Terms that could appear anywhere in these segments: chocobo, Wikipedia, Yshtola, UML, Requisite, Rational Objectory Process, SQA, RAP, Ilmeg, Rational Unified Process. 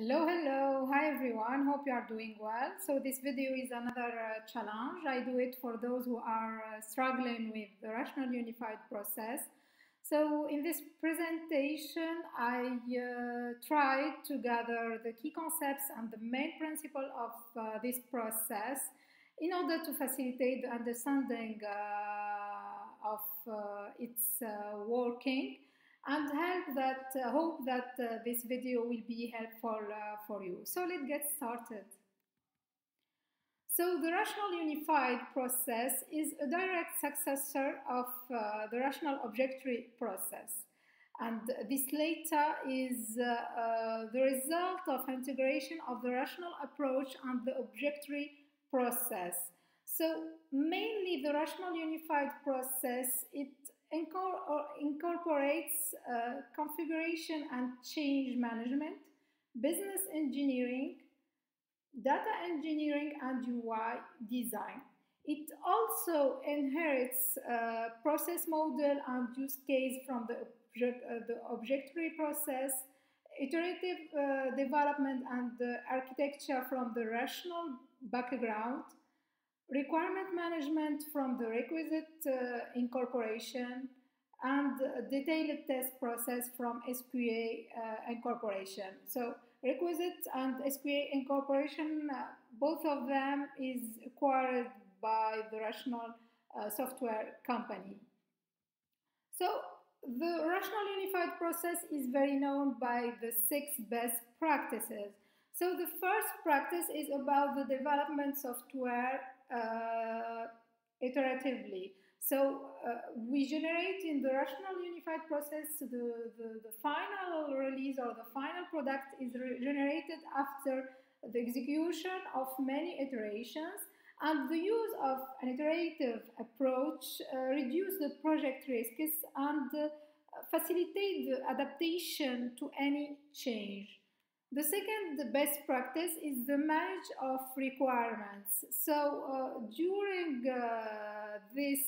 Hello, hi everyone, hope you are doing well. So this video is another challenge. I do it for those who are struggling with the Rational Unified Process. So in this presentation, I try to gather the key concepts and the main principle of this process in order to facilitate the understanding of its working. And hope that this video will be helpful for you. So let's get started. So the Rational Unified Process is a direct successor of the Rational Objectory Process. And this later is the result of integration of the rational approach and the objectory process. So mainly the Rational Unified Process, it incorporates configuration and change management, business engineering, data engineering, and UI design. It also inherits process model and use case from the objectory process, iterative development and architecture from the rational background, requirement management from the requisite incorporation, and detailed test process from SQA incorporation. So requisite and SQA incorporation, both of them is acquired by the Rational software company. So the Rational Unified Process is very known by the 6 best practices. So the first practice is about the development software iteratively. So we generate in the Rational Unified Process the final release or the final product is generated after the execution of many iterations, and the use of an iterative approach reduce the project risks and facilitate the adaptation to any change. The second best practice is the manage of requirements. So during this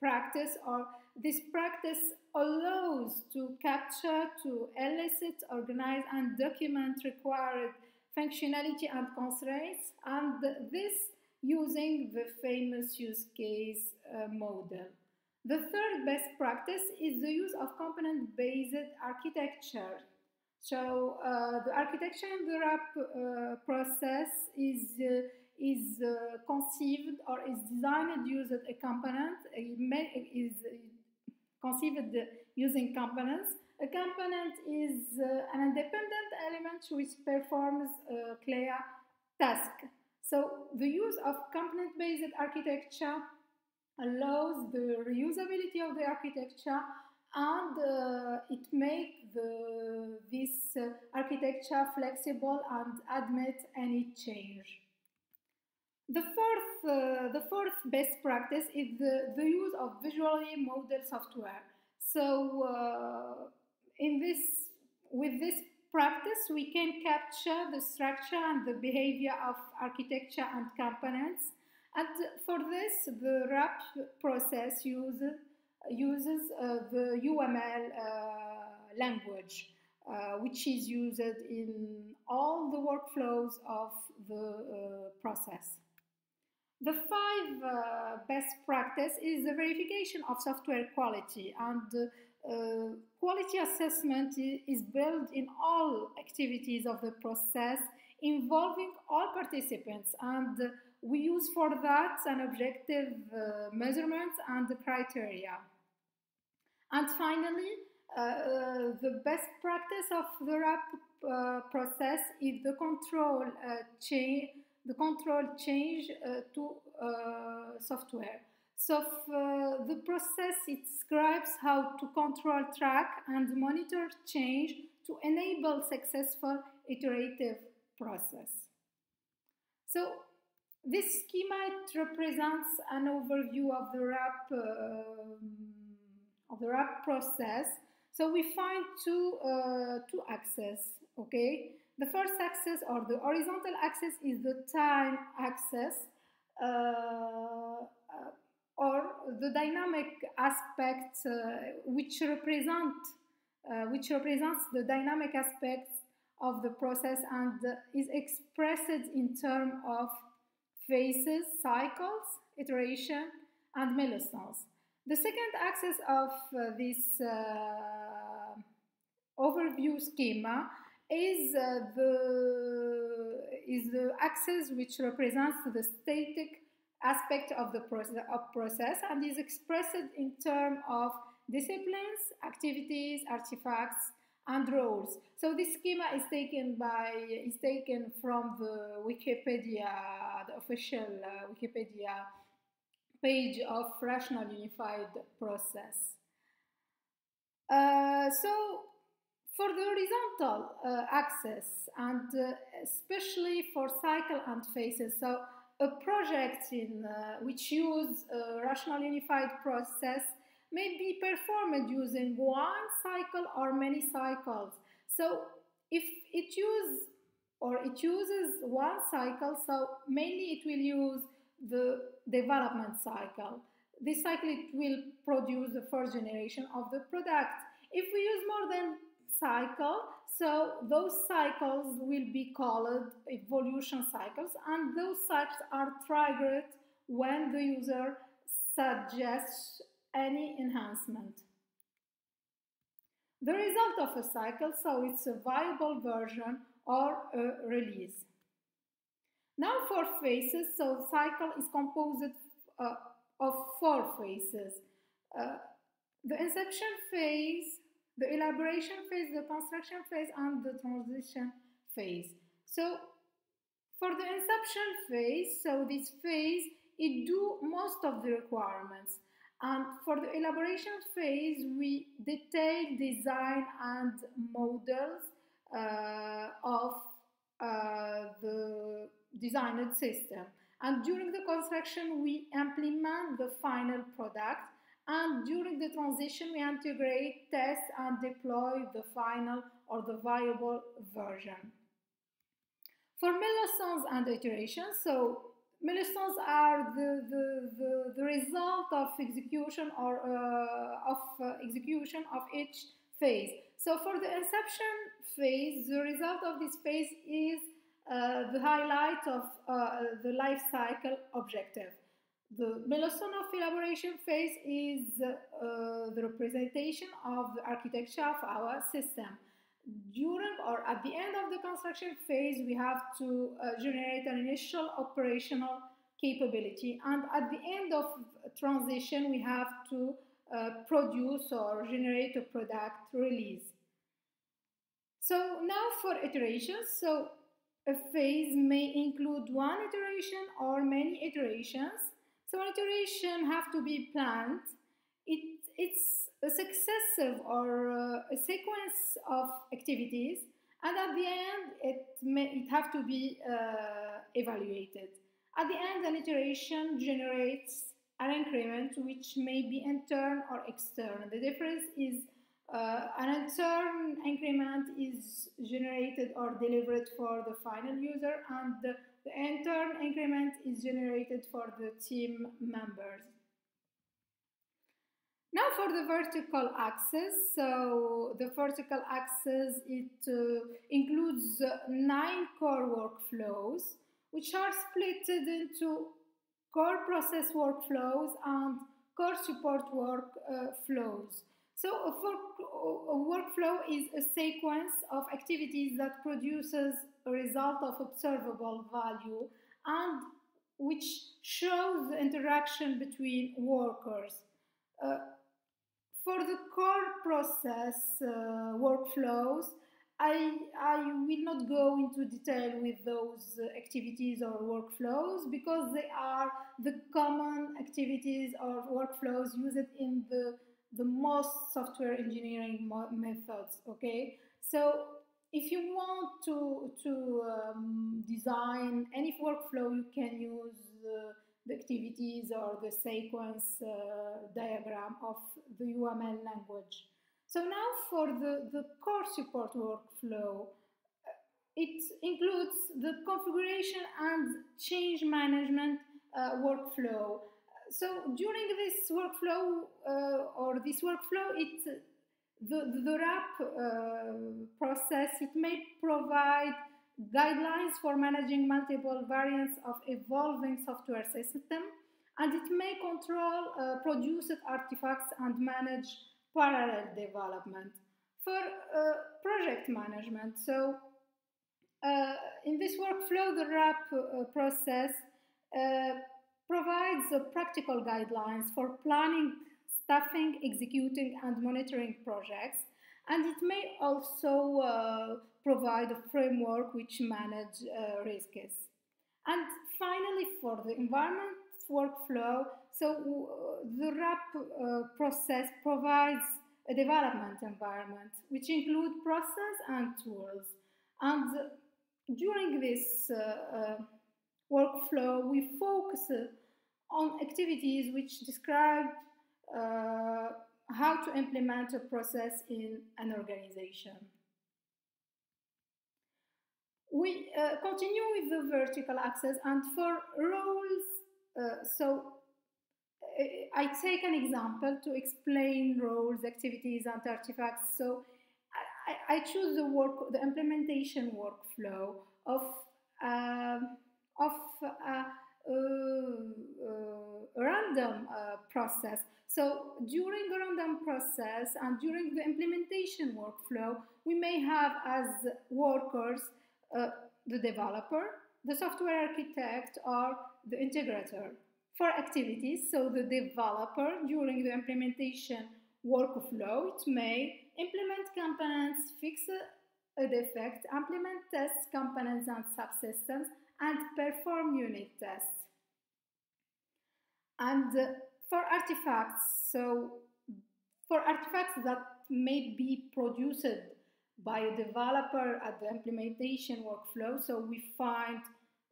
practice, or this practice allows to capture, to elicit, organize, and document required functionality and constraints, and this using the famous use case model. The third best practice is the use of component-based architecture. So the architecture in the RAP process is conceived or is designed using a component. It is conceived using components. A component is an independent element which performs a clear task. So the use of component-based architecture allows the reusability of the architecture, and it makes this architecture flexible and admit any change. The fourth best practice is the use of visually modeled software. So with this practice, we can capture the structure and the behavior of architecture and components. And for this, the RAP process uses the UML language, which is used in all the workflows of the process. The 5 best practice is the verification of software quality, and quality assessment is built in all activities of the process involving all participants, and we use for that an objective measurement and the criteria. And finally, the best practice of the RAP process is the control change to software. So the process describes how to control, track, and monitor change to enable successful iterative process. So this schemate represents an overview of the RAP process. So we find two axes, okay? The first axis, or the horizontal axis, is the time axis, or the dynamic aspect, which represents the dynamic aspects of the process and is expressed in terms of phases, cycles, iteration, and milestones. The second axis of this overview schema is the axis which represents the static aspect of the process and is expressed in terms of disciplines, activities, artifacts, and roles. So this schema is taken from the Wikipedia, the official Wikipedia page of Rational Unified Process. So for the horizontal axis, and especially for cycle and phases, so a project in which uses Rational Unified Process may be performed using one cycle or many cycles. So if it uses one cycle, so mainly it will use the development cycle. This cycle, it will produce the first generation of the product. If we use more than cycle, so those cycles will be called evolution cycles, and those cycles are triggered when the user suggests any enhancement. The result of a cycle, so it's a viable version or a release. Now for phases, so cycle is composed of four phases. The inception phase, the elaboration phase, the construction phase, and the transition phase. So for the inception phase, so this phase, it do most of the requirements. And for the elaboration phase, we detail, design, and models of the designed system. And during the construction, we implement the final product. And during the transition, we integrate, test, and deploy the final or the viable version. For milestones and iterations, so milestones are the result of execution or each phase. So for the inception phase, the result of this phase is the highlight of the life cycle objective. The milestone of elaboration phase is the representation of the architecture of our system. During or at the end of the construction phase, we have to generate an initial operational capability, and at the end of transition, we have to produce or generate a product release. So now for iterations, so a phase may include one iteration or many iterations. So an iteration have to be planned. It's a successive or a sequence of activities, and at the end it have to be evaluated. At the end, an iteration generates an increment which may be intern or external. The difference is an intern increment is generated or delivered for the final user, and the intern increment is generated for the team members. Now for the vertical axis, so the vertical axis, it includes 9 core workflows, which are split into core process workflows and core support workflows. So a workflow is a sequence of activities that produces a result of observable value and which shows the interaction between workers. For the core process workflows, I will not go into detail with those activities or workflows because they are the common activities or workflows used in the most software engineering methods, okay? So if you want to design any workflow, you can use the activities or the sequence diagram of the UML language. So now for the core support workflow, it includes the configuration and change management workflow. So during this workflow, it The RAP process, it may provide guidelines for managing multiple variants of evolving software system, and it may control produced artifacts and manage parallel development. For project management, so in this workflow, the RAP process provides practical guidelines for planning, staffing, executing, and monitoring projects, and it may also provide a framework which manages risks. And finally, for the environment workflow, so the RAP process provides a development environment which includes process and tools. And during this workflow, we focus on activities which describe how to implement a process in an organization. We continue with the vertical axis, and for roles, I take an example to explain roles, activities, and artifacts. So I choose the implementation workflow of a random process. So during a random process and during the implementation workflow, we may have as workers the developer, the software architect, or the integrator. For activities, so the developer during the implementation workflow, it may implement components, fix a defect, implement tests, components and subsystems, and perform unit tests. And for artifacts, so for artifacts that may be produced by a developer at the implementation workflow, so we find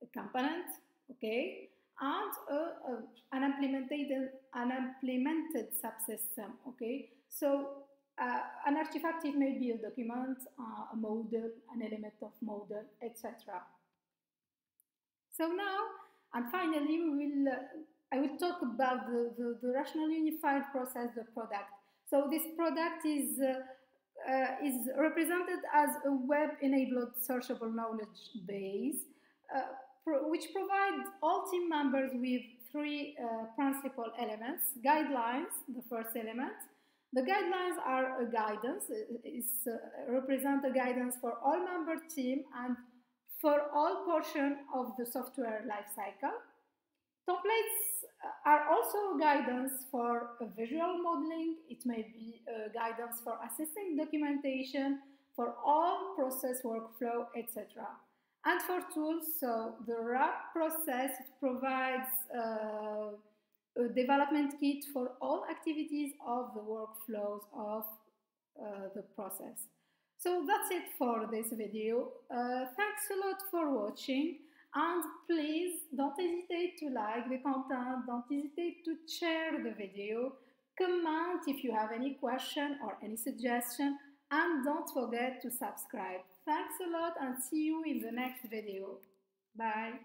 a component, okay, and an implemented subsystem, okay? So an artifact, it may be a document, a model, an element of model, etc. So now, and finally, I will talk about the Rational Unified Process, the product. So this product is represented as a web-enabled searchable knowledge base, which provides all team members with three principal elements. Guidelines, the first element. The guidelines are a guidance, represent a guidance for all member team and for all portion of the software lifecycle. Templates are also a guidance for a visual modeling. It may be a guidance for assessing documentation, for all process workflow, etc. And for tools, so the RAP process provides a development kit for all activities of the workflows of the process. So that's it for this video. Thanks a lot for watching, and please don't hesitate to like the content, don't hesitate to share the video, comment if you have any question or any suggestion, and don't forget to subscribe. Thanks a lot, and see you in the next video. Bye.